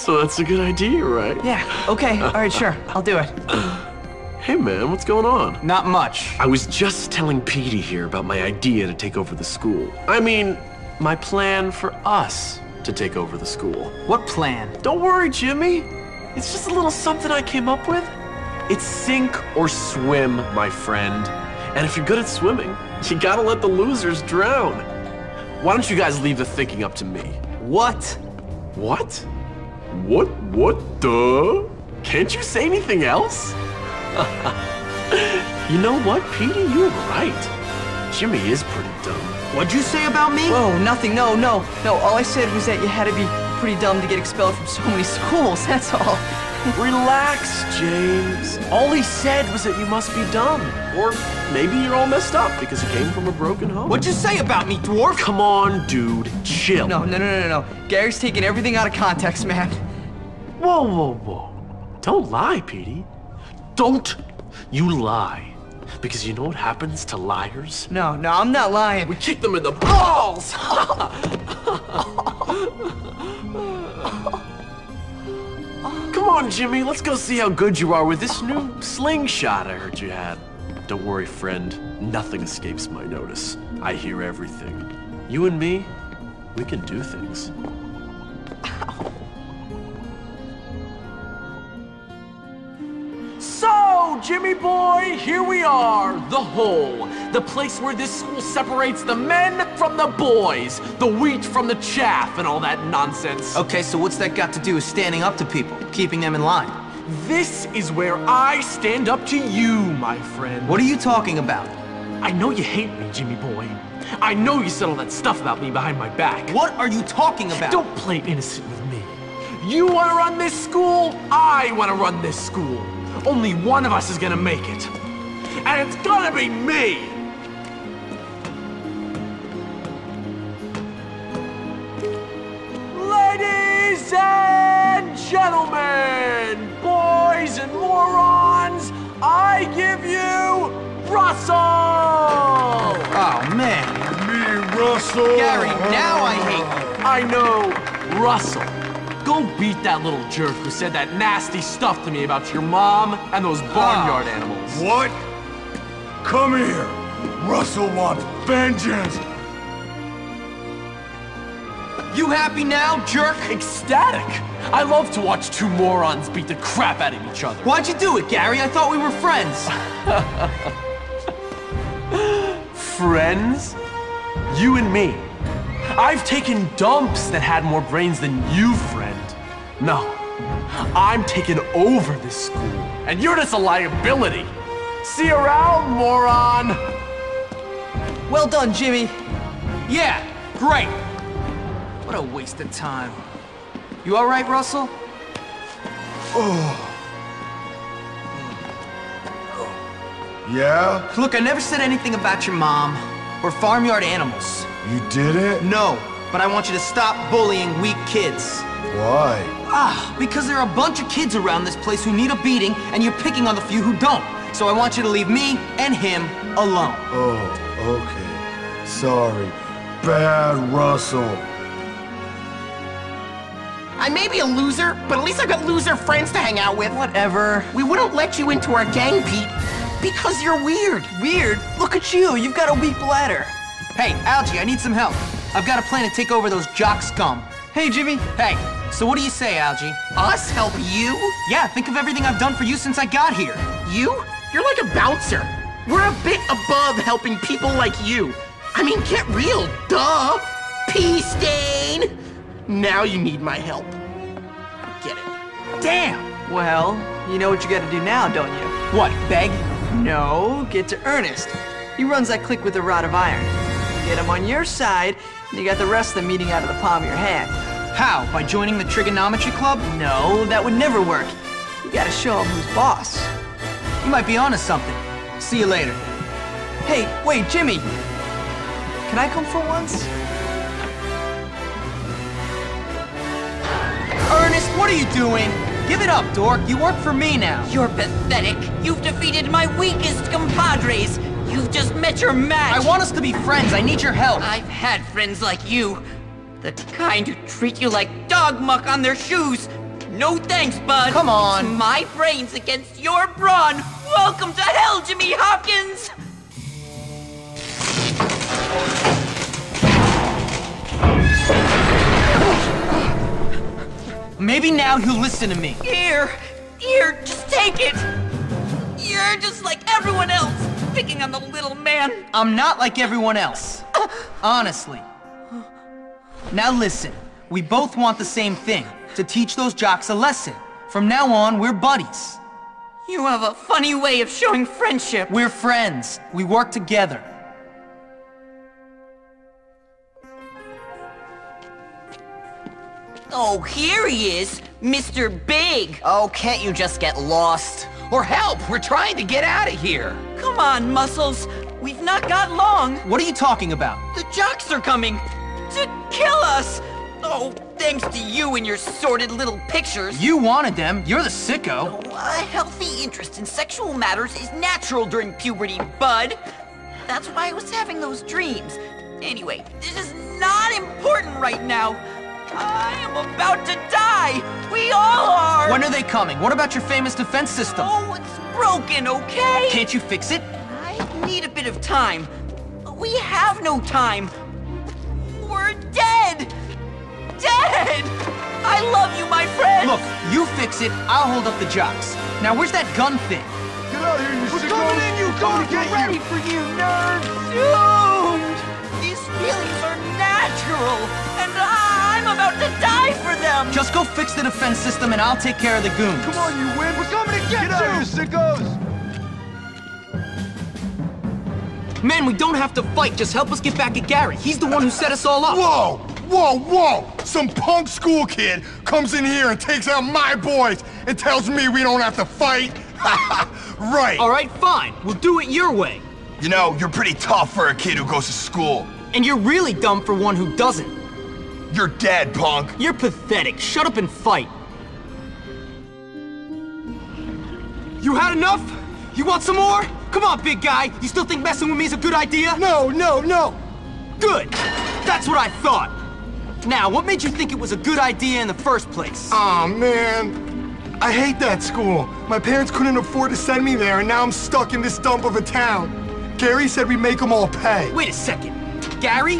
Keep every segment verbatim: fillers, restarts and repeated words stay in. So that's a good idea, right? Yeah, okay, all right, sure, I'll do it. Hey man, what's going on? Not much. I was just telling Petey here about my idea to take over the school. I mean, my plan for us to take over the school. What plan? Don't worry, Jimmy. It's just a little something I came up with. It's sink or swim, my friend. And if you're good at swimming, you gotta let the losers drown. Why don't you guys leave the thinking up to me? What? What? What, what the? Can't you say anything else? You know what, Petey? You were right. Jimmy is pretty dumb. What'd you say about me? Whoa, nothing. No, no, no. All I said was that you had to be pretty dumb to get expelled from so many schools. That's all. Relax, James. All he said was that you must be dumb. Or maybe you're all messed up because you came from a broken home. What'd you say about me, dwarf? Come on, dude. Chill. No, no, no, no, no. Gary's taking everything out of context, man. Whoa, whoa, whoa. Don't lie, Petey. Don't you lie, because you know what happens to liars? No, no, I'm not lying. We kick them in the balls! Come on, Jimmy, let's go see how good you are with this new slingshot I heard you had. Don't worry, friend. Nothing escapes my notice. I hear everything. You and me, we can do things. Jimmy boy, here we are, the hole, the place where this school separates the men from the boys, the wheat from the chaff, and all that nonsense. Okay, so what's that got to do with standing up to people, keeping them in line? This is where I stand up to you, my friend. What are you talking about? I know you hate me, Jimmy boy. I know you said all that stuff about me behind my back. What are you talking about? Don't play innocent with me. You want to run this school? I want to run this school. Only one of us is gonna make it, and it's gonna be me! Ladies and gentlemen, boys and morons, I give you Russell! Oh, man. Me, Russell! Gary, now I hate you. I know, Russell. Go beat that little jerk who said that nasty stuff to me about your mom and those barnyard ah, animals. What? Come here. Russell wants vengeance. You happy now, jerk? Ecstatic. I love to watch two morons beat the crap out of each other. Why'd you do it, Gary? I thought we were friends. Friends? You and me. I've taken dumps that had more brains than you, friend. No, I'm taking over this school, and you're just a liability. See you around, moron. Well done, Jimmy. Yeah, great. What a waste of time. You all right, Russell? Oh. Yeah? Look, I never said anything about your mom or farmyard animals. You did it? No, but I want you to stop bullying weak kids. Why? Ah, because there are a bunch of kids around this place who need a beating, and you're picking on the few who don't. So I want you to leave me and him alone. Oh, okay. Sorry. Bad Russell. I may be a loser, but at least I've got loser friends to hang out with. Whatever. We wouldn't let you into our gang, Pete, because you're weird. Weird? Look at you. You've got a weak bladder. Hey, Algie, I need some help. I've got a plan to take over those jock scum. Hey, Jimmy. Hey, so what do you say, Algie? Us help you? Yeah, think of everything I've done for you since I got here. You? You're like a bouncer. We're a bit above helping people like you. I mean, get real, duh. Pea stain. Now you need my help. Get it. Damn. Well, you know what you gotta do now, don't you? What, beg? No, get to Ernest. He runs that clique with a rod of iron. Get him on your side, and you got the rest of them eating out of the palm of your hand. How? By joining the trigonometry club? No, that would never work. You gotta show him who's boss. You might be onto something. See you later. Hey, wait, Jimmy. Can I come for once? Ernest, what are you doing? Give it up, dork. You work for me now. You're pathetic. You've defeated my weakest compadres. You've just met your match! I want us to be friends, I need your help! I've had friends like you. The kind who treat you like dog muck on their shoes, No thanks, bud. Come on. It's my brains against your brawn. Welcome to hell, Jimmy Hopkins. Maybe now he'll listen to me. Here, here, just take it. You're just like everyone else, picking on the little man. I'm not like everyone else, honestly. Now listen, we both want the same thing, to teach those jocks a lesson. From now on, we're buddies. You have a funny way of showing friendship. We're friends. We work together. Oh, here he is, Mister Big. Oh, can't you just get lost? Or help, we're trying to get out of here. Come on, Muscles. We've not got long. What are you talking about? The jocks are coming to kill us. Oh, thanks to you and your sordid little pictures. You wanted them. You're the sicko. Oh, a healthy interest in sexual matters is natural during puberty, bud. That's why I was having those dreams. Anyway, this is not important right now. I am about to die! We all are! When are they coming? What about your famous defense system? Oh, it's broken, okay? Can't you fix it? I need a bit of time. We have no time. We're dead! Dead! I love you, my friend! Look, you fix it, I'll hold up the jocks. Now, where's that gun thing? Get out of here, you sickos! We're coming in, you go! We're ready for you, nerds! Doomed! These feelings are natural, and I... I'm about to die for them! Just go fix the defense system and I'll take care of the goons. Come on, you wimp! We're coming to get you! Get out of here, sickos! Man, we don't have to fight. Just help us get back at Gary. He's the one who set us all up. Whoa! Whoa, whoa! Some punk school kid comes in here and takes out my boys and tells me we don't have to fight? Right. All right, fine. We'll do it your way. You know, you're pretty tough for a kid who goes to school. And you're really dumb for one who doesn't. You're dead, punk! You're pathetic. Shut up and fight. You had enough? You want some more? Come on, big guy. You still think messing with me is a good idea? No, no, no. Good. That's what I thought. Now, what made you think it was a good idea in the first place? Aw, man. I hate that school. My parents couldn't afford to send me there, and now I'm stuck in this dump of a town. Gary said we'd make them all pay. Wait a second. Gary?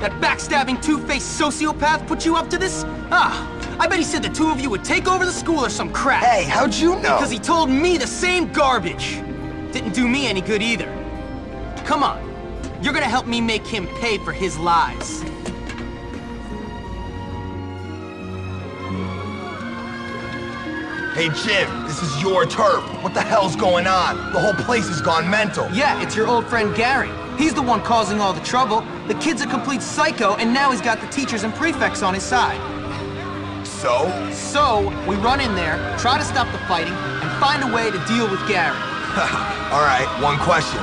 That backstabbing, two-faced sociopath put you up to this? Ah, I bet he said the two of you would take over the school or some crap. Hey, how'd you know? Because he told me the same garbage. Didn't do me any good either. Come on, you're gonna help me make him pay for his lies. Hey, Jim, this is your turf. What the hell's going on? The whole place has gone mental. Yeah, it's your old friend Gary. He's the one causing all the trouble. The kid's a complete psycho, and now he's got the teachers and prefects on his side. So? So, we run in there, try to stop the fighting, and find a way to deal with Gary. All right, one question.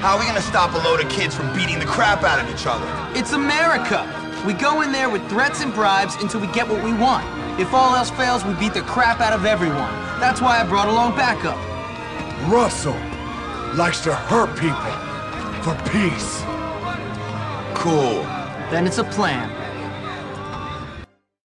How are we gonna stop a load of kids from beating the crap out of each other? It's America. We go in there with threats and bribes until we get what we want. If all else fails, we beat the crap out of everyone. That's why I brought along backup. Russell likes to hurt people. For peace. Cool. Then it's a plan.